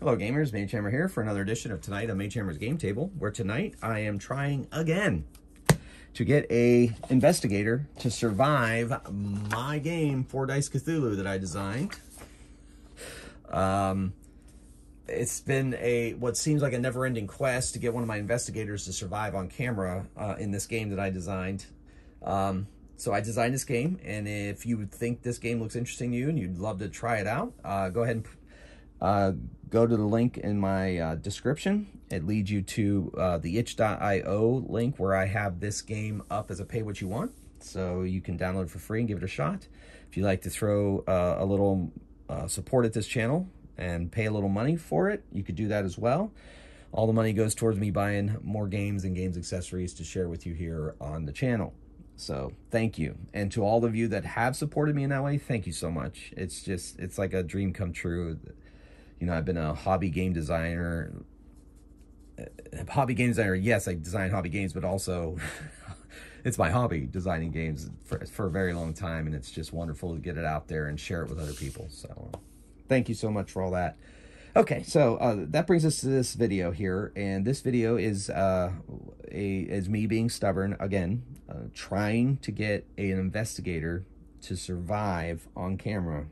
Hello gamers, Magehammer here for another edition of tonight on Magehammer's Game Table, where tonight I am trying again to get a investigator to survive my game, Four Dice Cthulhu, that I designed. It's been what seems like a never-ending quest to get one of my investigators to survive on camera in this game that I designed. So I designed this game, and if you think this game looks interesting to you and you'd love to try it out, go ahead and go to the link in my description. It leads you to the itch.io link where I have this game up as a pay what you want. So you can download it for free and give it a shot. If you'd like to throw a little support at this channel and pay a little money for it, you could do that as well. All the money goes towards me buying more games and games accessories to share with you here on the channel. So thank you. And to all of you that have supported me in that way, thank you so much. It's just, it's like a dream come true. You know, I've been a hobby game designer. Yes, I design hobby games, but also it's my hobby designing games for a very long time. And it's just wonderful to get it out there and share it with other people. So thank you so much for all that. Okay, so that brings us to this video here. And this video is me being stubborn again, trying to get an investigator to survive on camera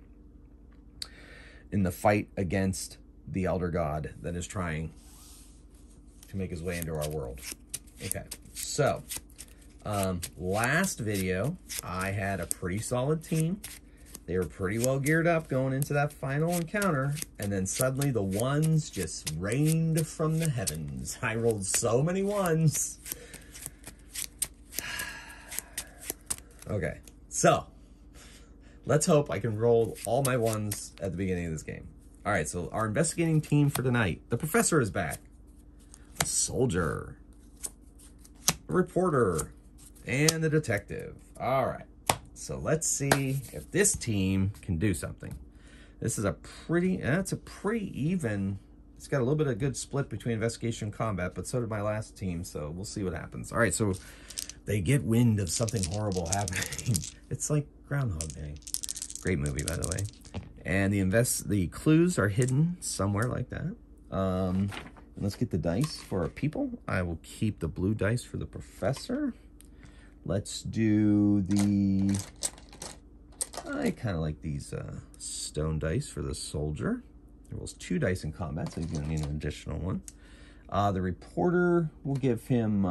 in the fight against the Elder God that is trying to make his way into our world. Okay, so last video, I had a pretty solid team. They were pretty well geared up going into that final encounter, and then suddenly the ones just rained from the heavens. I rolled so many ones. Okay, so let's hope I can roll all my ones at the beginning of this game. All right, so our investigating team for tonight. The professor is back. A soldier. A reporter. And a detective. All right. So let's see if this team can do something. This is a pretty, that's a pretty even, it's got a little bit of good split between investigation and combat, but so did my last team, so we'll see what happens. All right, so they get wind of something horrible happening. It's like Groundhog Day. Great movie, by the way. And the clues are hidden somewhere like that. And let's get the dice for our people. I will keep the blue dice for the professor. Let's do the, I kind of like these stone dice for the soldier. He rolls 2 dice in combat, so he's going to need an additional one. The reporter, we'll give him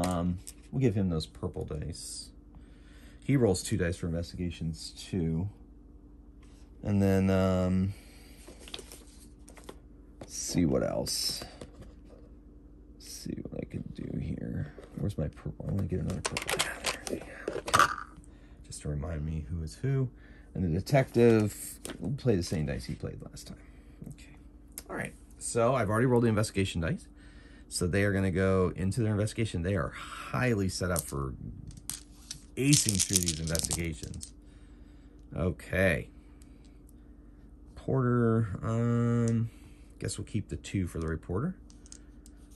those purple dice. He rolls 2 dice for investigations too. And then, let's see what else. Let's see what I can do here. Where's my purple? I want to get another purple. Yeah, okay. Just to remind me who is who. And the detective will play the same dice he played last time. Okay. All right. So I've already rolled the investigation dice. So they are going to go into their investigation. They are highly set up for acing through these investigations. Okay. Porter. Guess we'll keep the 2 for the reporter.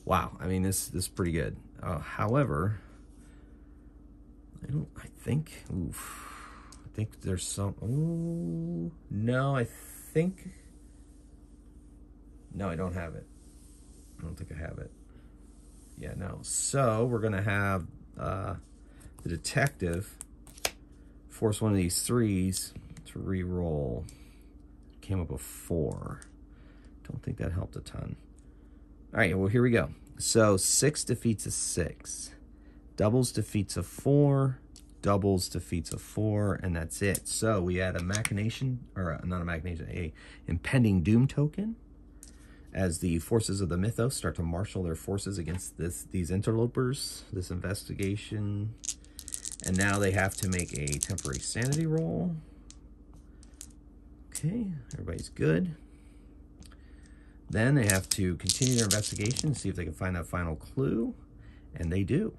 Wow. I mean, this is pretty good. However, I think there's some, oh, no, no, I don't have it. I don't think I have it. Yeah, no. So we're going to have the detective force one of these 3s to re-roll. Came up a 4. Don't think that helped a ton. All right, well, here we go. So 6 defeats a 6. Doubles defeats a 4, doubles defeats a 4, and that's it. So we had a machination, or not a machination, a impending doom token. As the forces of the Mythos start to marshal their forces against these interlopers, this investigation. And now they have to make a temporary sanity roll. Okay, everybody's good. Then they have to continue their investigation, see if they can find that final clue. And they do.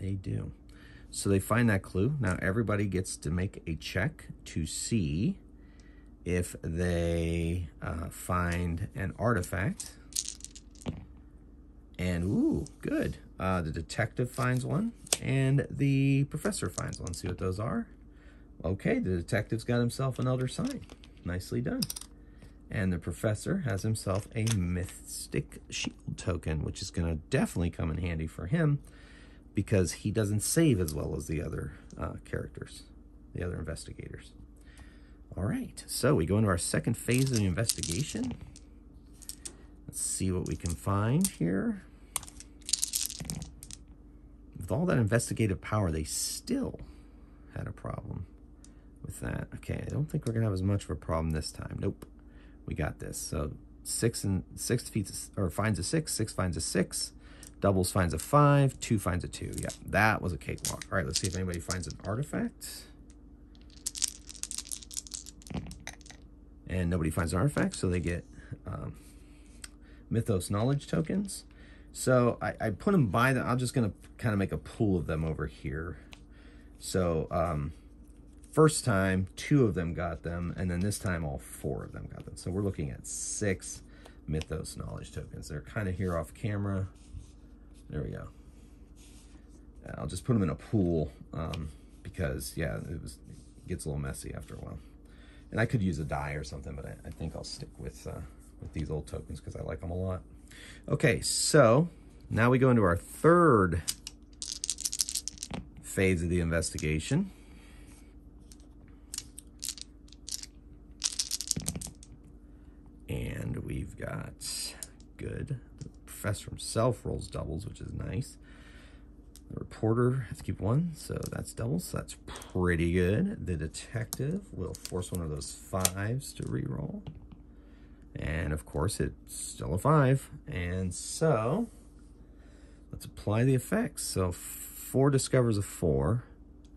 They do. So they find that clue. Now everybody gets to make a check to see if they find an artifact. And ooh, good. The detective finds one and the professor finds one. See what those are. Okay, the detective's got himself an Elder Sign. Nicely done. And the professor has himself a Mystic Shield token, which is going to definitely come in handy for him because he doesn't save as well as the other characters, the other investigators. All right, so we go into our second phase of the investigation. Let's see what we can find here. With all that investigative power, they still had a problem with that. Okay, I don't think we're going to have as much of a problem this time. Nope. We got this. So six finds a six, doubles finds a five, two finds a two. Yeah, that was a cakewalk. All right, let's see if anybody finds an artifact. And nobody finds an artifact, so they get Mythos knowledge tokens. So I put them by the, I'm just going to kind of make a pool of them over here. So first time, two of them got them, and then this time all four of them got them. So we're looking at 6 Mythos knowledge tokens. They're kind of here off camera. There we go. I'll just put them in a pool because, yeah, it gets a little messy after a while. And I could use a die or something, but I think I'll stick with these old tokens because I like them a lot. Okay, so now we go into our third phase of the investigation. And we've got good. The professor himself rolls doubles, which is nice. The reporter has to keep one, so that's doubles. So that's pretty good. The detective will force one of those fives to re-roll. And of course, it's still a 5. And so let's apply the effects. So 4 discovers a 4,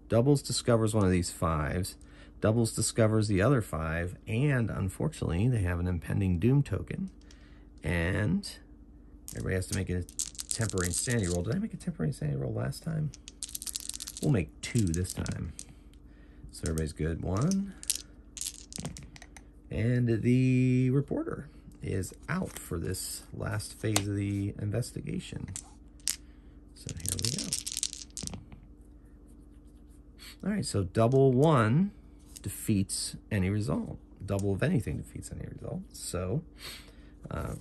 doubles discovers one of these 5s, doubles discovers the other 5, and unfortunately, they have an impending doom token. And everybody has to make a temporary insanity roll. Did I make a temporary insanity roll last time? We'll make 2 this time. So everybody's good. 1. And the reporter is out for this last phase of the investigation. So here we go. All right, so double 1 defeats any result. Double of anything defeats any result. So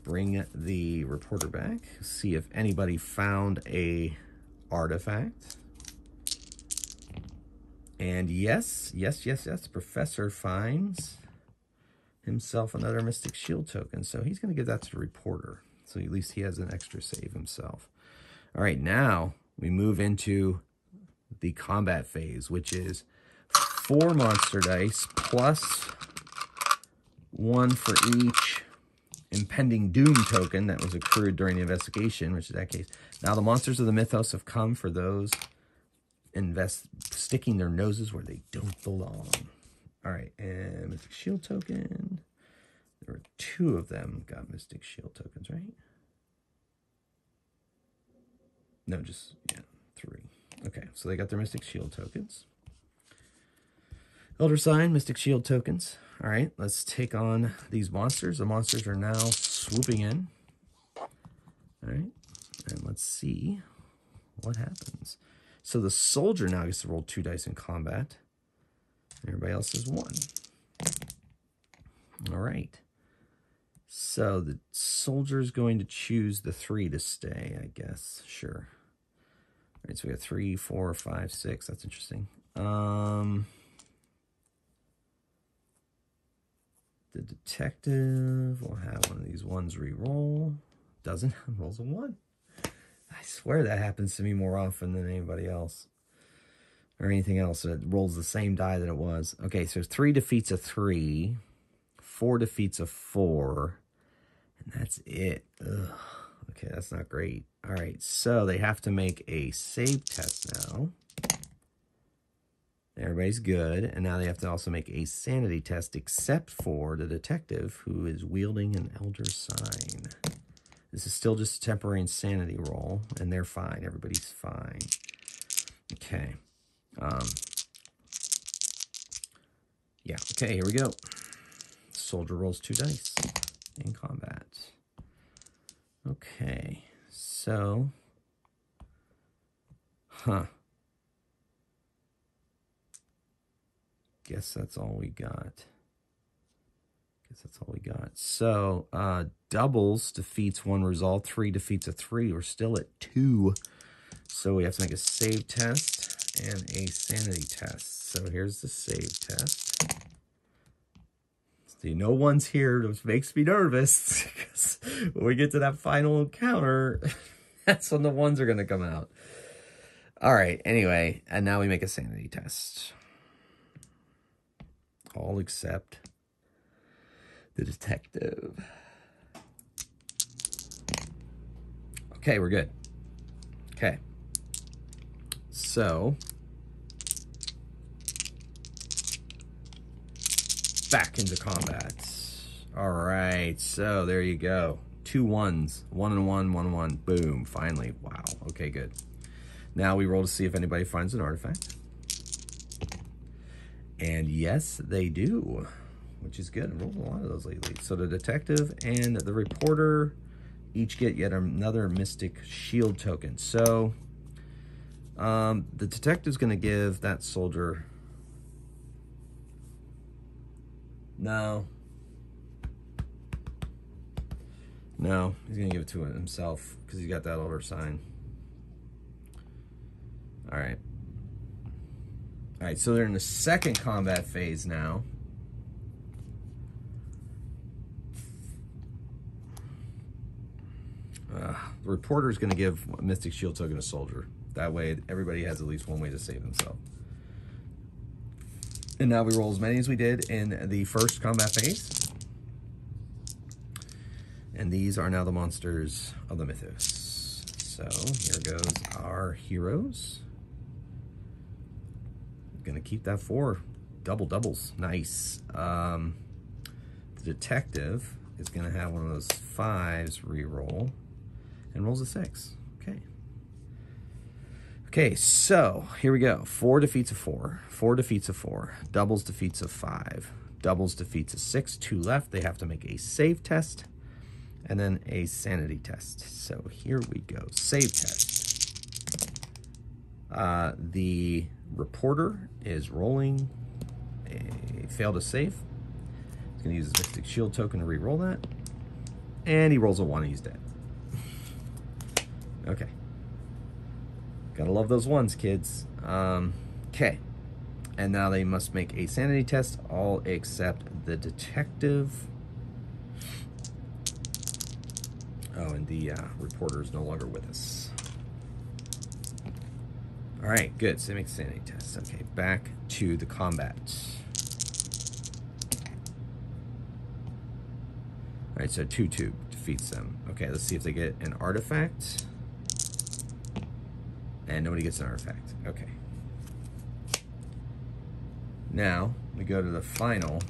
bring the reporter back. See if anybody found a artifact. And yes, the professor finds himself another Mystic Shield token. So he's going to give that to the reporter. So at least he has an extra save himself. All right, now we move into the combat phase, which is 4 monster dice plus 1 for each impending doom token that was accrued during the investigation, which is that case. Now the monsters of the Mythos have come for those sticking their noses where they don't belong. All right, and Mystic Shield token. There were 2 of them got Mystic Shield tokens, right? No, just, yeah, 3. Okay, so they got their Mystic Shield tokens. Elder Sign, Mystic Shield tokens. All right, let's take on these monsters. The monsters are now swooping in. All right, and let's see what happens. So the soldier now gets to roll 2 dice in combat. Everybody else is 1. All right. So the soldier's going to choose the 3 to stay, I guess. Sure. All right, so we got 3, 4, 5, 6. That's interesting. The detective will have one of these ones re-roll. Doesn't. Rolls a 1. I swear that happens to me more often than anybody else. Or anything else that rolls the same die that it was. Okay, so 3 defeats a 3, 4 defeats a 4, and that's it. Ugh. Okay, that's not great. All right, so they have to make a save test now. Everybody's good, and now they have to also make a sanity test, except for the detective who is wielding an Elder Sign. This is still just a temporary insanity roll, and they're fine. Everybody's fine. Okay. Yeah, okay, here we go. Soldier rolls 2 dice in combat. Okay, so, guess that's all we got. guess that's all we got. So doubles defeats one resolve, three defeats a three. We're still at two. So we have to make a save test and a sanity test. So here's the save test. See, no one's here, which makes me nervous because when we get to that final encounter, that's when the ones are going to come out. All right, anyway, and now we make a sanity test. All except the detective. Okay, we're good. Okay. So, back into combat. All right, so there you go. Two ones, one and one, 1-1. Boom, finally. Wow, okay, good. Now we roll to see if anybody finds an artifact. And yes, they do, which is good. I've rolled a lot of those lately. So the detective and the reporter each get yet another Mystic Shield token. So the detective's going to give that soldier... No. No, he's going to give it to himself because he's got that Elder Sign. All right. All right, so they're in the second combat phase now. The reporter's going to give a Mystic Shield token to Soldier. That way, everybody has at least one way to save themselves. And now we roll as many as we did in the first combat phase. And these are now the monsters of the Mythos. So here goes our heroes. Gonna keep that four. Double doubles. Nice. The detective is gonna have one of those fives reroll and rolls a six. Okay. Okay, so here we go. Four defeats a four. Four defeats a four. Doubles defeats a five. Doubles defeats a six. Two left. They have to make a save test and then a sanity test. So here we go. Save test. The reporter is rolling a fail to save. He's going to use his Mystic Shield token to re-roll that. And he rolls a one and he's dead. Okay. Gotta love those ones, kids. Okay. And now they must make a sanity test, all except the detective. Oh, and the reporter is no longer with us. All right, good. So they make sanity tests. Okay, back to the combat. All right, so 2-2 defeats them. Okay, let's see if they get an artifact. And nobody gets an artifact. Okay. Now we go to the final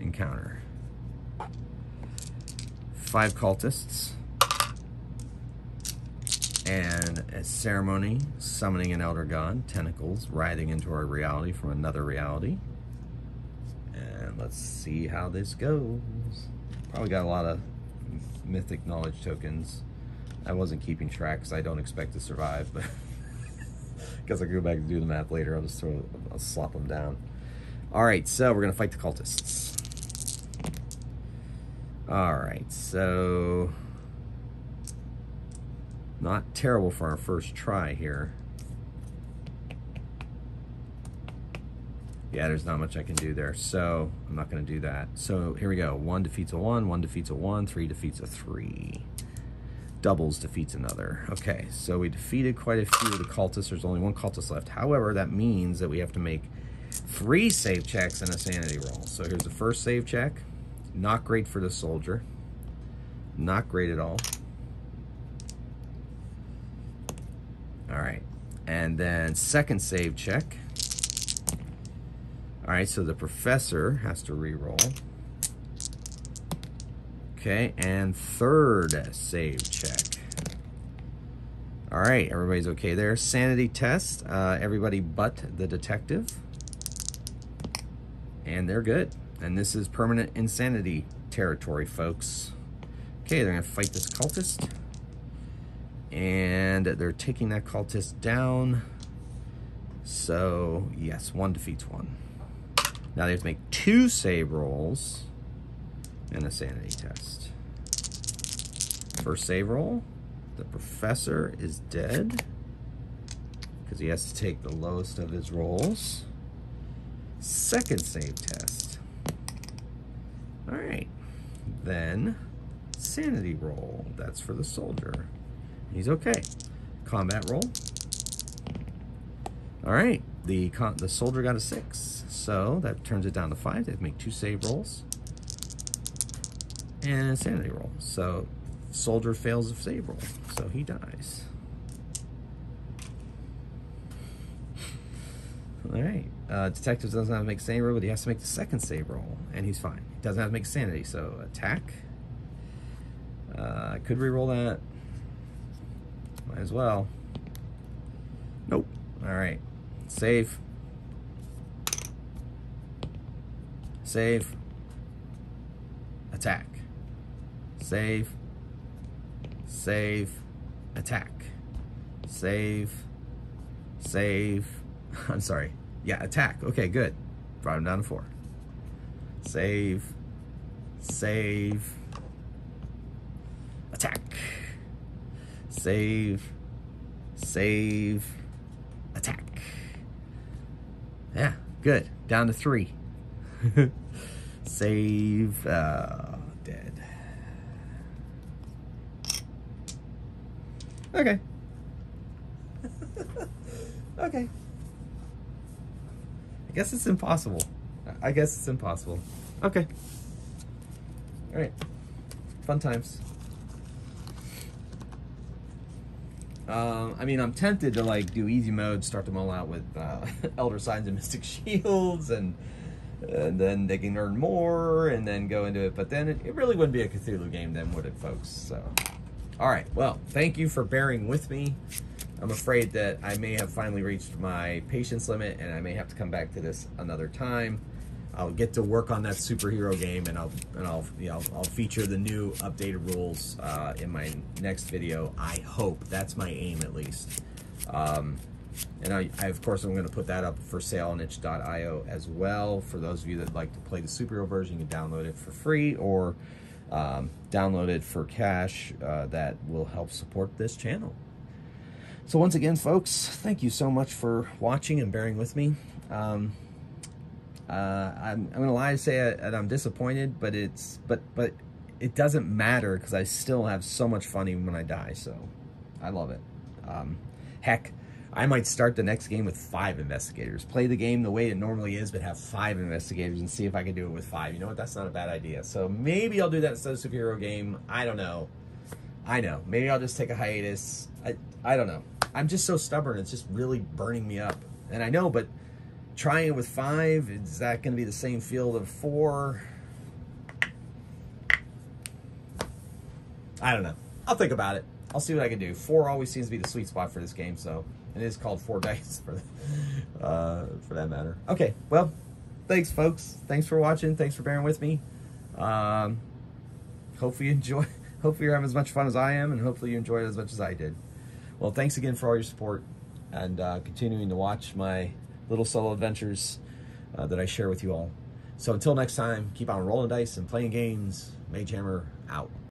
encounter. Five cultists. And a ceremony, summoning an Elder God, tentacles writhing into our reality from another reality. And let's see how this goes. Probably got a lot of mythic knowledge tokens. I wasn't keeping track because I don't expect to survive, but because I go back and do the math later, I'll just I'll slop them down. All right, so we're gonna fight the cultists. All right, so. Not terrible for our first try here. Yeah, there's not much I can do there, so I'm not going to do that. So here we go. One defeats a one, one defeats a one, three defeats a three. Doubles defeats another. Okay, so we defeated quite a few of the cultists. There's only one cultist left. However, that means that we have to make three save checks and a sanity roll. So here's the first save check. Not great for the soldier. Not great at all. All right, and then second save check. All right, so the professor has to re-roll. Okay, and third save check. All right, everybody's okay there. Sanity test, everybody but the detective. And they're good. And this is permanent insanity territory, folks. Okay, they're gonna fight this cultist. And they're taking that cultist down. So, yes, one defeats one. Now they have to make two save rolls and a sanity test. First save roll, the professor is dead because he has to take the lowest of his rolls. Second save test. All right, then sanity roll, that's for the soldier. He's okay. Combat roll. All right, the soldier got a 6, so that turns it down to 5. They have to make 2 save rolls and a sanity roll. So soldier fails a save roll, so he dies. All right, detective doesn't have to make save roll, but he has to make the second save roll, and he's fine. He doesn't have to make sanity, so attack. I could re-roll that. Might as well. Nope. All right. Save. Save. Attack. Save. Save. Attack. Save. Save. I'm sorry. Yeah, attack. Okay, good. Brought him down to 4. Save. Save. Attack. Save. Save. Attack. Yeah, good. Down to 3. Save. Dead. Okay. Okay. I guess it's impossible. Okay. All right. Fun times. I mean, I'm tempted to like do easy mode, start them all out with Elder Signs and Mystic Shields, and then they can earn more, and then go into it. But then it really wouldn't be a Cthulhu game, then, would it, folks? So, all right. Well, thank you for bearing with me. I'm afraid that I may have finally reached my patience limit, and I may have to come back to this another time. I'll get to work on that superhero game, and I'll feature the new updated rules in my next video. I hope that's my aim, at least. And I of course I'm going to put that up for sale on itch.io as well. For those of you that like to play the superhero version, you can download it for free or download it for cash. That will help support this channel. So once again, folks, thank you so much for watching and bearing with me. I'm gonna lie to say that I'm disappointed, but it doesn't matter because I still have so much fun even when I die. So I love it. Heck, I might start the next game with 5 investigators. Play the game the way it normally is, but have 5 investigators and see if I can do it with 5. You know what? That's not a bad idea. So maybe I'll do that instead of a superhero game. I don't know. I know. Maybe I'll just take a hiatus. I don't know. I'm just so stubborn. It's just really burning me up. And I know, but. Trying it with 5, is that going to be the same field of 4? I don't know. I'll think about it. I'll see what I can do. 4 always seems to be the sweet spot for this game, so it is called 4 Dice for that matter. Okay, well, thanks, folks. Thanks for watching. Thanks for bearing with me. Hopefully you enjoy. Hopefully you're having as much fun as I am, and hopefully you enjoyed it as much as I did. Well, thanks again for all your support and continuing to watch my little solo adventures that I share with you all. So until next time, keep on rolling dice and playing games. Magehammer out.